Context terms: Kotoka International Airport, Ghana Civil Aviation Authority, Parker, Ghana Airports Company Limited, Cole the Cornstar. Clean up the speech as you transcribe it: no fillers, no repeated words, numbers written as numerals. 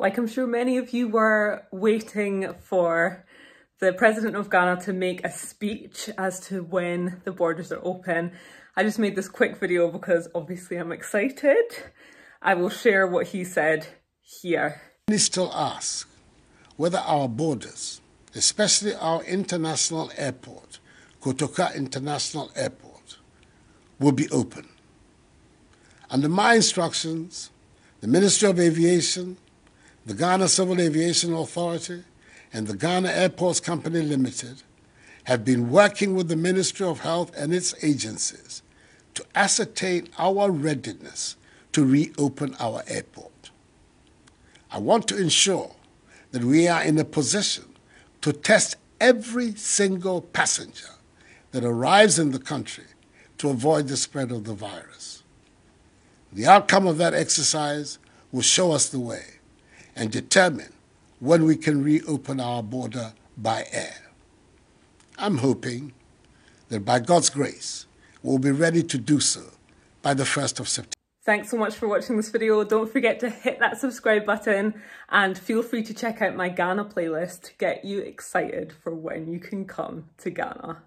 Like I'm sure many of you were waiting for the President of Ghana to make a speech as to when the borders are open. I just made this quick video because obviously I'm excited. I will share what he said here. Many still ask whether our borders, especially our international airport, Kotoka International Airport, will be open. Under my instructions, the Ministry of Aviation, the Ghana Civil Aviation Authority, and the Ghana Airports Company Limited have been working with the Ministry of Health and its agencies to ascertain our readiness to reopen our airport. I want to ensure that we are in a position to test every single passenger that arrives in the country to avoid the spread of the virus. The outcome of that exercise will show us the way and determine when we can reopen our border by air. I'm hoping that by God's grace, we'll be ready to do so by the 1st of September. Thanks so much for watching this video. Don't forget to hit that subscribe button and feel free to check out my Ghana playlist to get you excited for when you can come to Ghana.